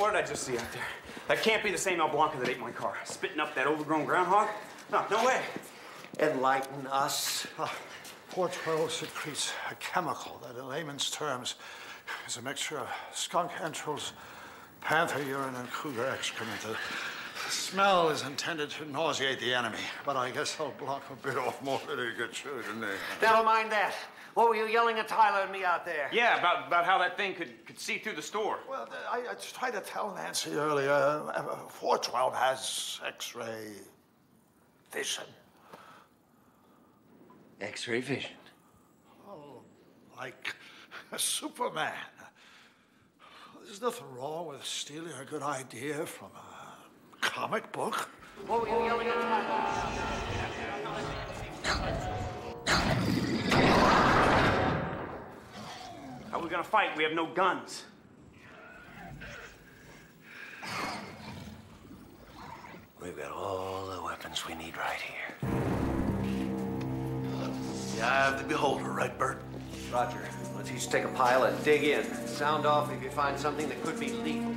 What did I just see out there? That can't be the same El Blanco that ate my car. Spitting up that overgrown groundhog? No, no way. Enlighten us. 4-12 secretes a chemical that, in layman's terms, is a mixture of skunk entrails, panther urine, and cougar excrement. The smell is intended to nauseate the enemy, but I guess El Blanco bit off more than he could chew, didn't he? Never mind that. What were you yelling at Tyler and me out there? Yeah, about how that thing could see through the store. Well, I tried to tell Nancy earlier, 4-12 has X-ray vision. X-ray vision? Oh, like Superman. There's nothing wrong with stealing a good idea from a comic book. What were you yelling at Tyler? How are we gonna fight? We have no guns. We've got all the weapons we need right here. The eye of the beholder, right, Bert? Roger. Let's each take a pile and dig in. Sound off if you find something that could be lethal.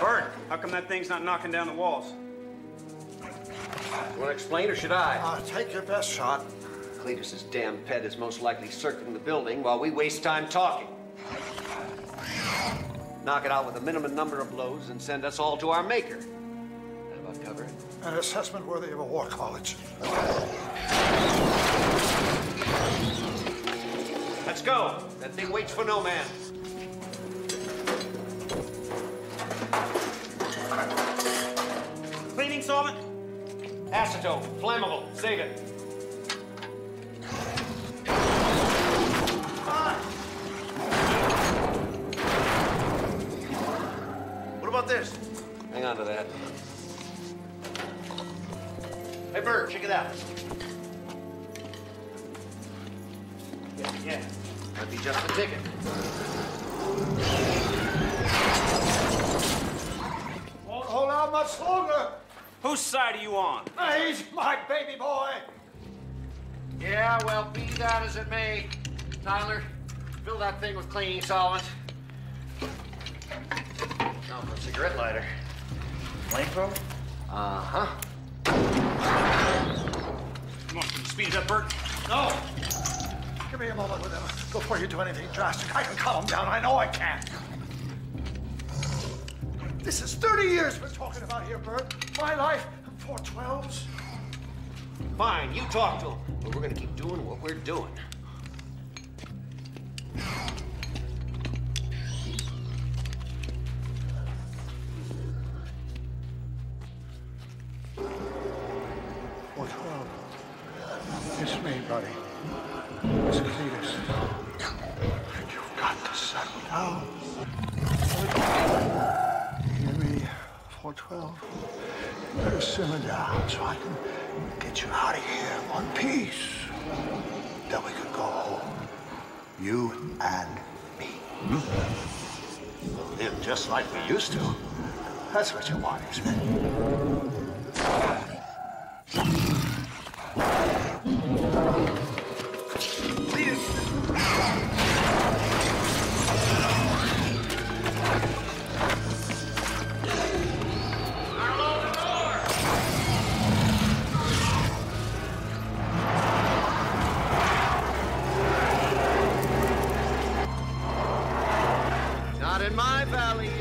Bert, how come that thing's not knocking down the walls? You want to explain, or should I? Take your best shot. Cletus's damn pet is most likely circling the building while we waste time talking. Knock it out with a minimum number of blows and send us all to our maker. That about cover it? An assessment worthy of a war college. Let's go. That thing waits for no man. Cleaning solvent? Acetone. Flammable. Save it. Come on. What about this? Hang on to that. Hey, Bert, check it out. Yeah. That'd be just the ticket. Hold out much longer. Whose side are you on? He's my baby boy. Yeah, well, be that as it may, Tyler, fill that thing with cleaning solvent. Now for a cigarette lighter. Flamethrower? Uh-huh. Come on, can you speed it up, Bert? No. Give me a moment with him before you do anything drastic. I can calm him down. I know I can. This is 30 years we're talking about here, Bert. My life, 4-12s. Fine, you talk to him. But we're gonna keep doing what we're doing. It's me, buddy. It's Cletus. You've got to settle down. 4-12. You better simmer down so I can get you out of here in one piece. Then we can go home. You and me. We'll live just like we used to. That's what you want, isn't it? Please. Valley.